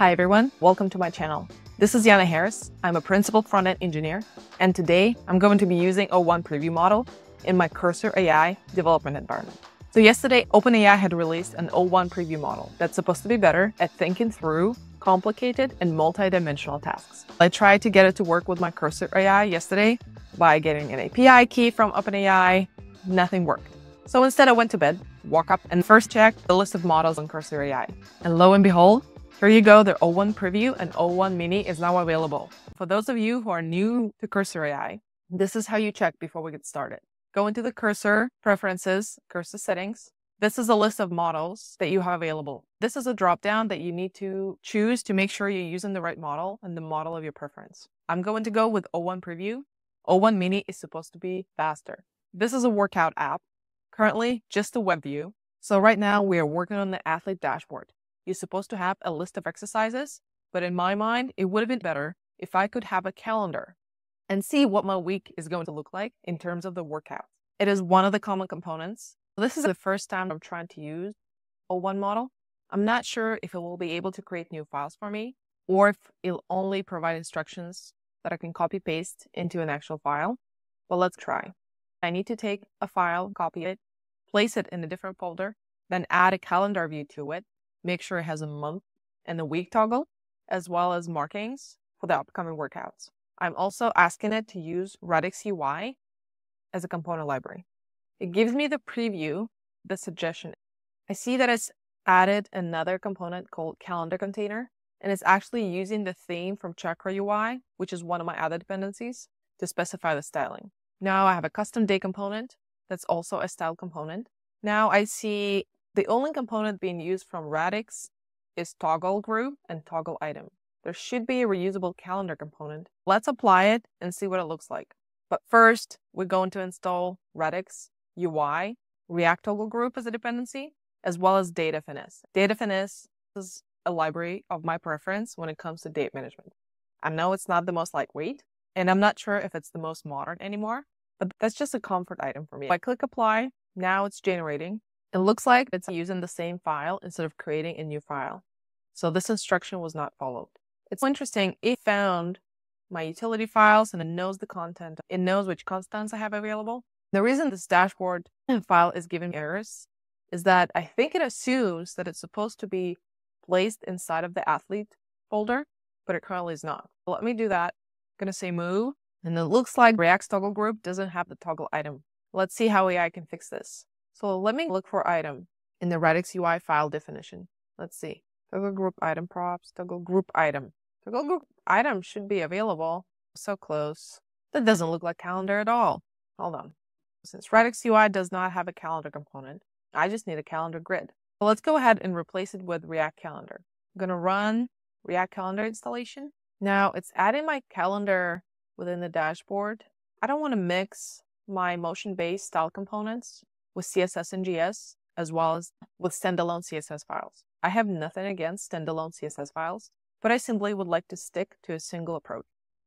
Hi everyone, welcome to my channel. This is Yana Harris, I'm a principal front-end engineer, and today I'm going to be using O1 preview model in my Cursor AI development environment. So yesterday, OpenAI had released an O1 preview model that's supposed to be better at thinking through complicated and multi-dimensional tasks. I tried to get it to work with my Cursor AI yesterday by getting an API key from OpenAI, nothing worked. So instead I went to bed, woke up, and first checked the list of models on Cursor AI. And lo and behold, here you go, the O1 Preview and O1 Mini is now available. For those of you who are new to Cursor AI, this is how you check before we get started. Go into the Cursor Preferences, Cursor Settings. This is a list of models that you have available. This is a dropdown that you need to choose to make sure you're using the right model and the model of your preference. I'm going to go with O1 Preview. O1 Mini is supposed to be faster. This is a workout app, currently just a web view. So right now we are working on the athlete dashboard. You're supposed to have a list of exercises, but in my mind, it would have been better if I could have a calendar and see what my week is going to look like in terms of the workout. It is one of the common components. This is the first time I'm trying to use O1 model. I'm not sure if it will be able to create new files for me or if it'll only provide instructions that I can copy paste into an actual file, but let's try. I need to take a file, copy it, place it in a different folder, then add a calendar view to it. Make sure it has a month and a week toggle, as well as markings for the upcoming workouts. I'm also asking it to use Radix UI as a component library. It gives me the preview, the suggestion. I see that it's added another component called calendar container, and it's actually using the theme from Chakra UI, which is one of my other dependencies, to specify the styling. Now I have a custom day component that's also a style component. Now I see the only component being used from Radix is Toggle Group and Toggle Item. There should be a reusable calendar component. Let's apply it and see what it looks like. But first, we're going to install Radix UI, React Toggle Group as a dependency, as well as DateFns. DateFns is a library of my preference when it comes to date management. I know it's not the most lightweight, and I'm not sure if it's the most modern anymore, but that's just a comfort item for me. If I click Apply, now it's generating. It looks like it's using the same file instead of creating a new file. So this instruction was not followed. It's interesting, it found my utility files and it knows the content. It knows which constants I have available. The reason this dashboard file is giving errors is that I think it assumes that it's supposed to be placed inside of the athlete folder, but it currently is not. So let me do that. I'm going to say move, and it looks like React's toggle group doesn't have the toggle item. Let's see how AI can fix this. So let me look for item in the Radix UI file definition. Let's see. Toggle group item props, toggle group item. Toggle group item should be available. So close. That doesn't look like calendar at all. Hold on. Since Radix UI does not have a calendar component, I just need a calendar grid. So let's go ahead and replace it with React Calendar. I'm going to run React Calendar installation. Now it's adding my calendar within the dashboard. I don't want to mix my motion-based style components with CSS and JS, as well as with standalone CSS files. I have nothing against standalone CSS files, but I simply would like to stick to a single approach.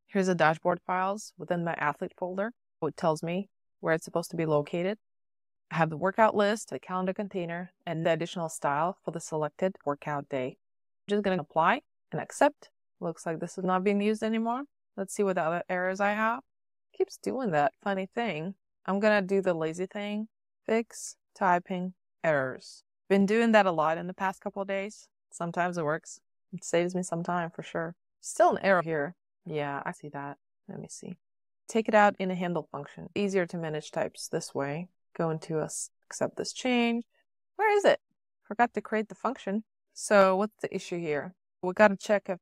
Here's the dashboard files within my athlete folder. It tells me where it's supposed to be located. I have the workout list, the calendar container, and the additional style for the selected workout day. I'm just going to apply and accept. Looks like this is not being used anymore. Let's see what the other errors I have. It keeps doing that funny thing. I'm going to do the lazy thing. Fix typing errors. Been doing that a lot in the past couple of days. Sometimes it works. It saves me some time for sure. Still an error here. Yeah, I see that. Let me see. Take it out in a handle function. Easier to manage types this way. Go into us, accept this change. Where is it? Forgot to create the function. So what's the issue here? We got to check if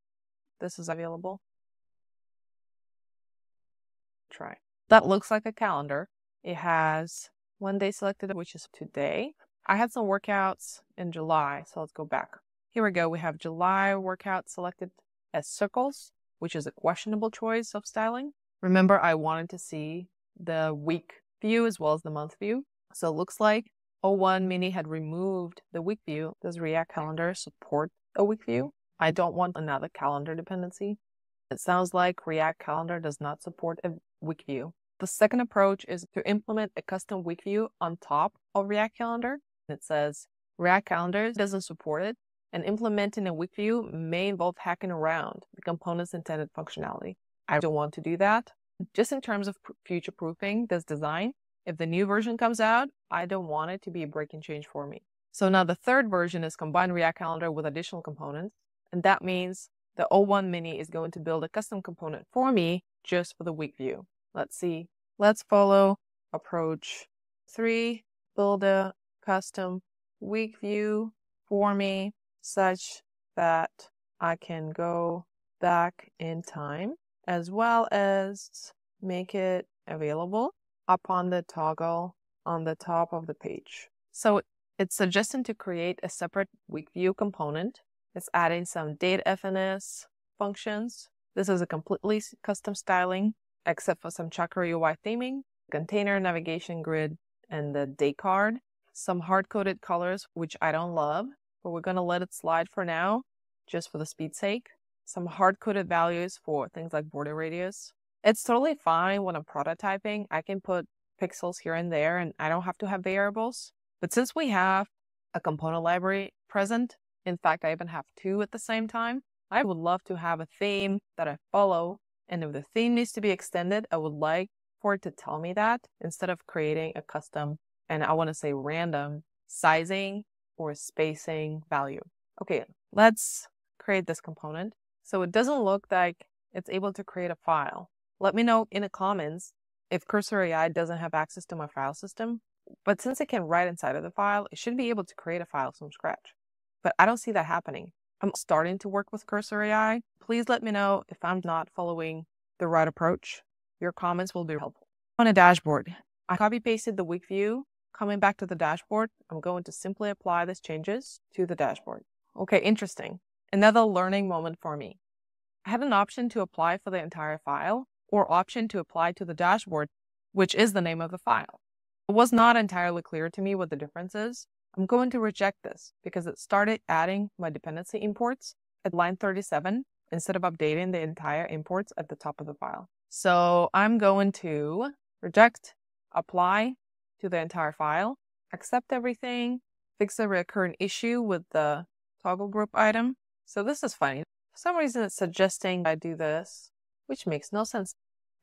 this is available. Try. That looks like a calendar. It has one day selected, which is today. I had some workouts in July, so let's go back. Here we go. We have July workout selected as circles, which is a questionable choice of styling. Remember, I wanted to see the week view as well as the month view. So it looks like O1 Mini had removed the week view. Does React Calendar support a week view? I don't want another calendar dependency. It sounds like React Calendar does not support a week view. The second approach is to implement a custom week view on top of React Calendar. It says React Calendar doesn't support it, and implementing a weak view may involve hacking around the component's intended functionality. I don't want to do that. Just in terms of future-proofing this design, if the new version comes out, I don't want it to be a breaking change for me. So now the third version is combined React Calendar with additional components, and that means the O1 mini is going to build a custom component for me just for the weak view. Let's see. Let's follow approach 3, build a custom weak view for me such that I can go back in time, as well as make it available up on the toggle on the top of the page. So it's suggesting to create a separate weak view component. It's adding some DateFns functions. This is a completely custom styling, except for some Chakra UI theming, container navigation grid, and the day card. Some hard-coded colors, which I don't love, but we're going to let it slide for now, just for the speed's sake. Some hard-coded values for things like border radius. It's totally fine when I'm prototyping. I can put pixels here and there, and I don't have to have variables. But since we have a component library present, in fact, I even have 2 at the same time, I would love to have a theme that I follow. And if the theme needs to be extended, I would like for it to tell me that instead of creating a custom, and I want to say random, sizing or spacing value. Okay, let's create this component. So it doesn't look like it's able to create a file. Let me know in the comments if Cursor AI doesn't have access to my file system. But since it can write inside of the file, it should be able to create a file from scratch. But I don't see that happening. I'm starting to work with Cursor AI. Please let me know if I'm not following the right approach. Your comments will be helpful. On a dashboard, I copy pasted the weak view. Coming back to the dashboard, I'm going to simply apply these changes to the dashboard. Okay, interesting. Another learning moment for me. I had an option to apply for the entire file or option to apply to the dashboard, which is the name of the file. It was not entirely clear to me what the difference is. I'm going to reject this because it started adding my dependency imports at line 37 instead of updating the entire imports at the top of the file. So I'm going to reject, apply to the entire file, accept everything, fix a recurrent issue with the toggle group item. So this is funny. For some reason, it's suggesting I do this, which makes no sense.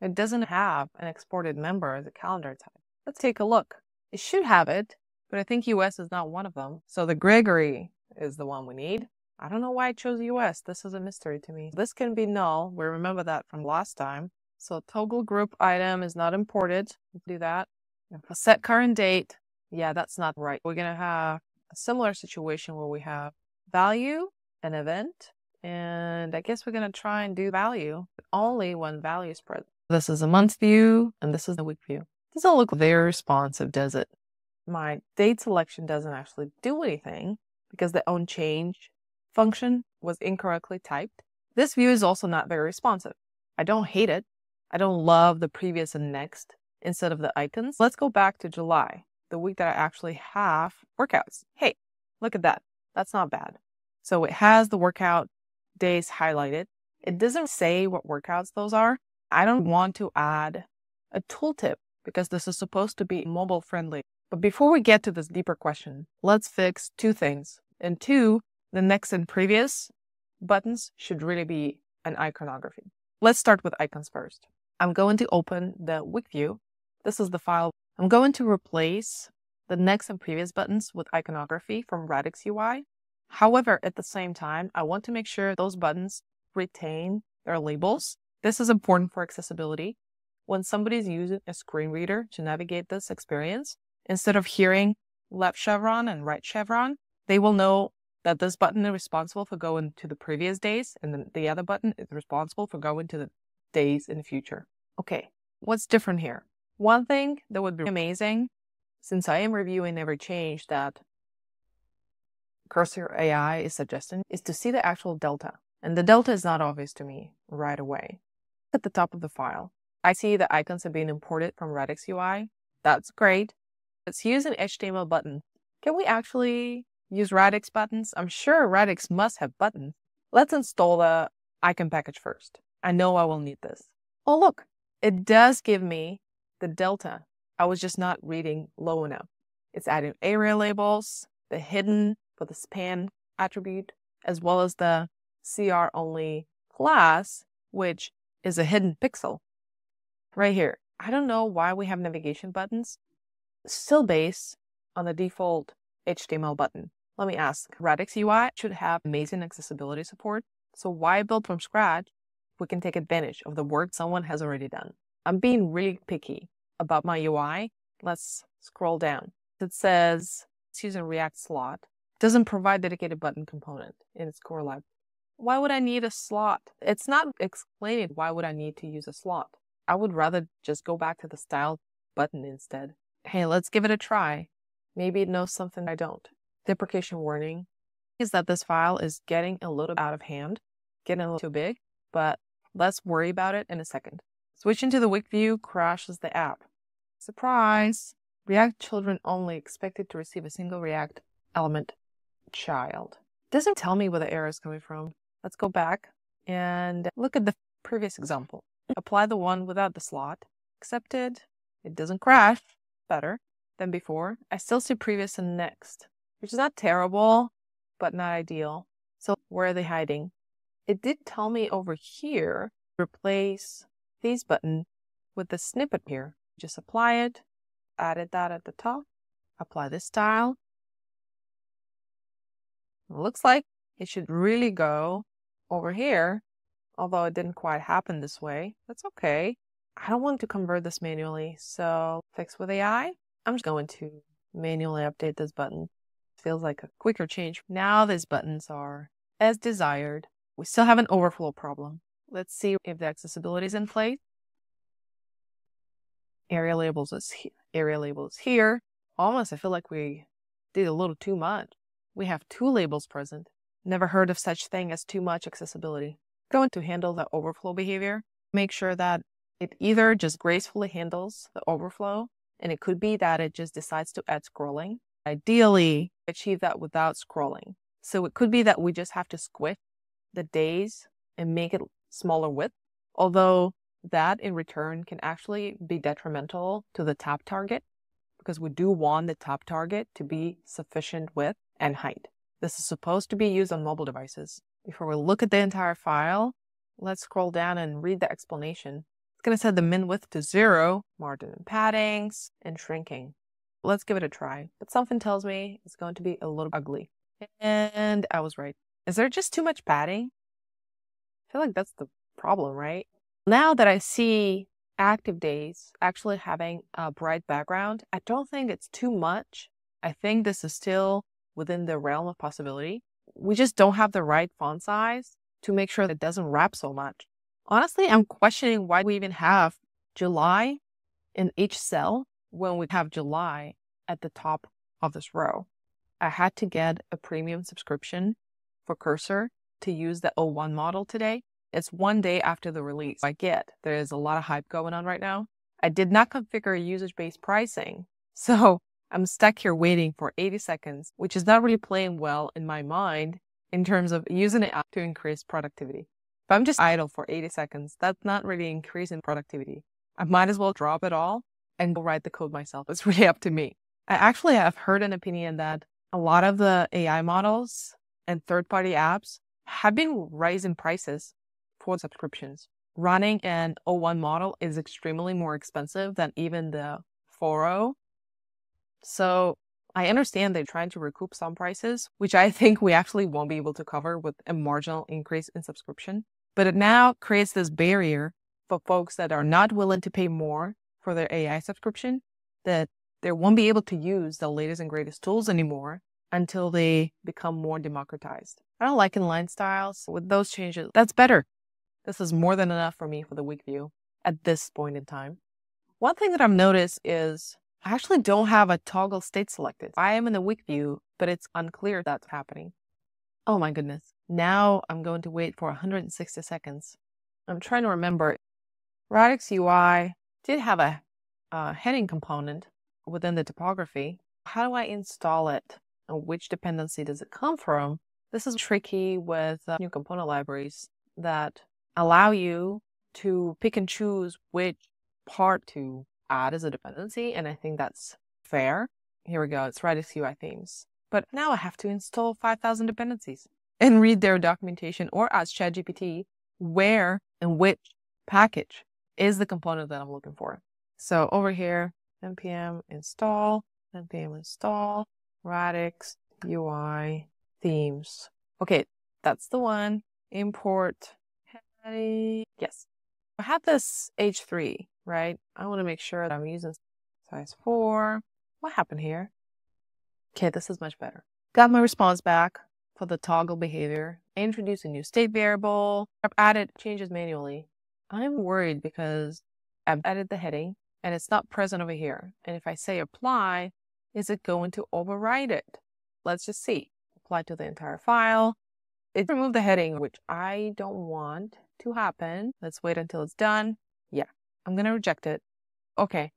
It doesn't have an exported member as a calendar type. Let's take a look. It should have it, but I think US is not one of them. So the Gregory is the one we need. I don't know why I chose US. This is a mystery to me. This can be null. We remember that from last time. So toggle group item is not imported. Let's do that. Set current date. Yeah, that's not right. We're going to have a similar situation where we have value and event. And I guess we're going to try and do value, but only when value is present. This is a month view, and this is the week view. Doesn't look very responsive, does it? My date selection doesn't actually do anything because the onChange function was incorrectly typed. This view is also not very responsive. I don't hate it. I don't love the previous and next instead of the icons. Let's go back to July, the week that I actually have workouts. Hey, look at that. That's not bad. So it has the workout days highlighted. It doesn't say what workouts those are. I don't want to add a tooltip because this is supposed to be mobile friendly. But before we get to this deeper question, let's fix 2 things. And 2, the next and previous buttons should really be an iconography. Let's start with icons first. I'm going to open the weak view. This is the file. I'm going to replace the next and previous buttons with iconography from Radix UI. However, at the same time, I want to make sure those buttons retain their labels. This is important for accessibility. When somebody's using a screen reader to navigate this experience, instead of hearing left chevron and right chevron, they will know that this button is responsible for going to the previous days, and then the other button is responsible for going to the days in the future. Okay, what's different here? One thing that would be amazing, since I am reviewing every change that Cursor AI is suggesting, is to see the actual delta. And the delta is not obvious to me right away. At the top of the file, I see the icons are being imported from Radix UI. That's great. Let's use an HTML button. Can we actually use Radix buttons? I'm sure Radix must have buttons. Let's install the icon package first. I know I will need this. Oh, look, it does give me the delta. I was just not reading low enough. It's adding area labels, the hidden for the span attribute, as well as the CR only class, which is a hidden pixel right here. I don't know why we have navigation buttons still based on the default HTML button. Let me ask, Radix UI should have amazing accessibility support. So why build from scratch? We can take advantage of the work someone has already done. I'm being really picky about my UI. Let's scroll down. It says it's using React slot. It doesn't provide dedicated button component in its core library. Why would I need a slot? It's not explaining why would I need to use a slot. I would rather just go back to the style button instead. Hey, let's give it a try. Maybe it knows something I don't. Deprecation warning is that this file is getting a little out of hand, getting a little too big, but let's worry about it in a second. Switching to the Wik view crashes the app. Surprise! React children only expected to receive a single React element child. Doesn't tell me where the error is coming from. Let's go back and look at the previous example. Apply the one without the slot. Accepted. It doesn't crash. Better than before. I still see previous and next, which is not terrible, but not ideal. So where are they hiding? It did tell me over here, replace these button with the snippet here. Just apply it, added that at the top, apply this style. It looks like it should really go over here, although it didn't quite happen this way. That's okay. I don't want to convert this manually, so fix with AI. I'm just going to manually update this button. Feels like a quicker change. Now these buttons are as desired. We still have an overflow problem. Let's see if the accessibility is in place. Area labels here. Almost I feel like we did a little too much. We have two labels present. Never heard of such thing as too much accessibility. Going to handle the overflow behavior. Make sure that it either just gracefully handles the overflow, and it could be that it just decides to add scrolling. Ideally, achieve that without scrolling. So it could be that we just have to squish the days and make it smaller width, although that in return can actually be detrimental to the top target because we do want the top target to be sufficient width and height. This is supposed to be used on mobile devices. Before we look at the entire file, let's scroll down and read the explanation. It's going to set the min width to 0, margin and paddings, and shrinking. Let's give it a try, but something tells me it's going to be a little ugly. And I was right. Is there just too much padding? I feel like that's the problem, right? Now that I see active days actually having a bright background, I don't think it's too much. I think this is still within the realm of possibility. We just don't have the right font size to make sure that it doesn't wrap so much. Honestly, I'm questioning why we even have July in each cell when we have July at the top of this row. I had to get a premium subscription for Cursor to use the O1 model today. It's one day after the release. I get there is a lot of hype going on right now. I did not configure usage-based pricing, so I'm stuck here waiting for 80 seconds, which is not really playing well in my mind in terms of using it to increase productivity. If I'm just idle for 80 seconds, that's not really increasing productivity. I might as well drop it all and go write the code myself. It's really up to me. I actually have heard an opinion that a lot of the AI models and third-party apps have been raising prices for subscriptions. Running an O1 model is extremely more expensive than even the 4.0. So I understand they're trying to recoup some prices, which I think we actually won't be able to cover with a marginal increase in subscription. But it now creates this barrier for folks that are not willing to pay more for their AI subscription, that they won't be able to use the latest and greatest tools anymore until they become more democratized. I don't like inline styles. With those changes, that's better. This is more than enough for me for the Wik view at this point in time. One thing that I've noticed is I actually don't have a toggle state selected. I am in the Wik view, but it's unclear that's happening. Oh my goodness. Now I'm going to wait for 160 seconds. I'm trying to remember. Radix UI did have a heading component within the typography. How do I install it? And which dependency does it come from? This is tricky with new component libraries that allow you to pick and choose which part to add as a dependency, and I think that's fair. Here we go, it's Radix UI themes. But now I have to install 5,000 dependencies. and read their documentation or ask ChatGPT where and which package is the component that I'm looking for. So over here, npm install, Radix UI themes. Okay, that's the one. Import, yes. I have this H3, right? I want to make sure that I'm using size 4. What happened here? Okay, this is much better. Got my response back for the toggle behavior. Introduce a new state variable. I've added changes manually. I'm worried because I've added the heading and it's not present over here. And if I say apply, is it going to override it? Let's just see. Apply to the entire file. It removed the heading, which I don't want to happen. Let's wait until it's done. Yeah, I'm going to reject it. Okay,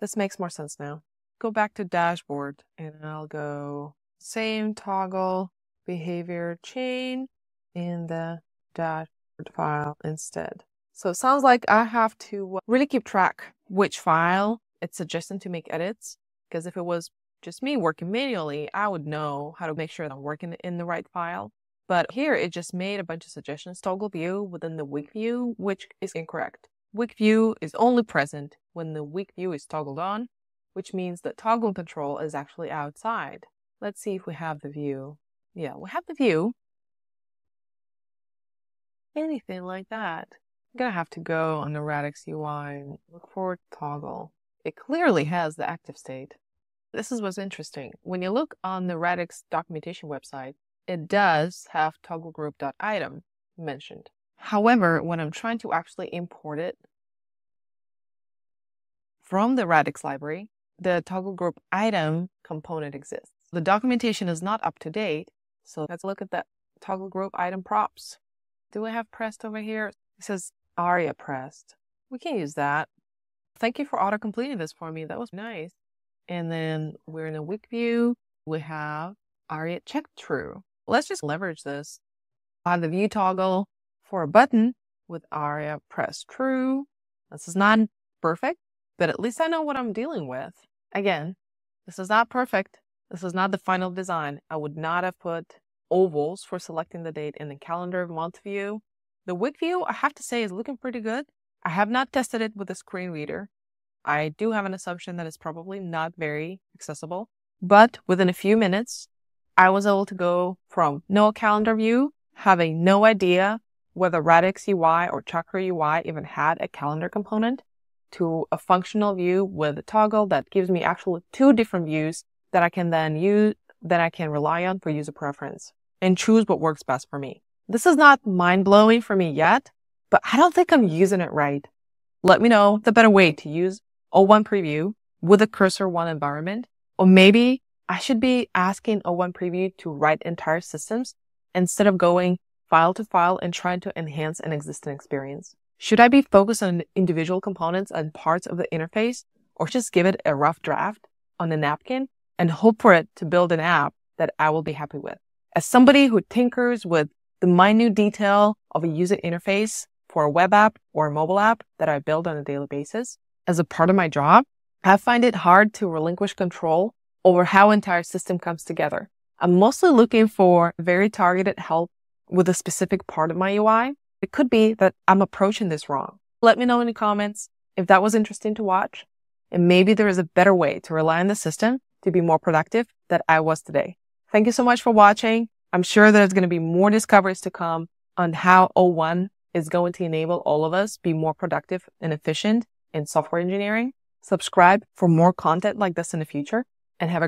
this makes more sense now. Go back to dashboard and I'll go same toggle behavior chain in the dashboard file instead. So it sounds like I have to really keep track which file it's suggesting to make edits, because if it was just me working manually, I would know how to make sure that I'm working in the right file. But here it just made a bunch of suggestions. Toggle view within the weak view, which is incorrect. Weak view is only present when the weak view is toggled on, which means that toggle control is actually outside. Let's see if we have the view. Yeah, we have the view. Anything like that. I'm going to have to go on the Radix UI and look for toggle. It clearly has the active state. This is what's interesting. When you look on the Radix documentation website, it does have togglegroup.item mentioned. However, when I'm trying to actually import it from the Radix library, the toggle group item component exists. The documentation is not up to date. So let's look at that toggle group item props. Do I have pressed over here? It says aria pressed. We can use that. Thank you for auto completing this for me. That was nice. And then we're in a weak view. We have aria checked true. Let's just leverage this. Add the view toggle for a button with aria pressed true. This is not perfect, but at least I know what I'm dealing with. Again, this is not perfect. This is not the final design. I would not have put ovals for selecting the date in the calendar month view. The week view, I have to say, is looking pretty good. I have not tested it with a screen reader. I do have an assumption that it's probably not very accessible. But within a few minutes, I was able to go from no calendar view, having no idea whether Radix UI or Chakra UI even had a calendar component, to a functional view with a toggle that gives me actually 2 different views that I can then use, that I can rely on for user preference and choose what works best for me. This is not mind-blowing for me yet, but I don't think I'm using it right. Let me know the better way to use O1 Preview with a Cursor One environment, or maybe I should be asking O1 Preview to write entire systems instead of going file to file and trying to enhance an existing experience. Should I be focused on individual components and parts of the interface, or just give it a rough draft on a napkin and hope for it to build an app that I will be happy with? As somebody who tinkers with the minute detail of a user interface for a web app or a mobile app that I build on a daily basis, as a part of my job, I find it hard to relinquish control over how entire system comes together. I'm mostly looking for very targeted help with a specific part of my UI. It could be that I'm approaching this wrong. Let me know in the comments if that was interesting to watch, and maybe there is a better way to rely on the system to be more productive than I was today. Thank you so much for watching. I'm sure there's going to be more discoveries to come on how O1 is going to enable all of us be more productive and efficient in software engineering. Subscribe for more content like this in the future, and have a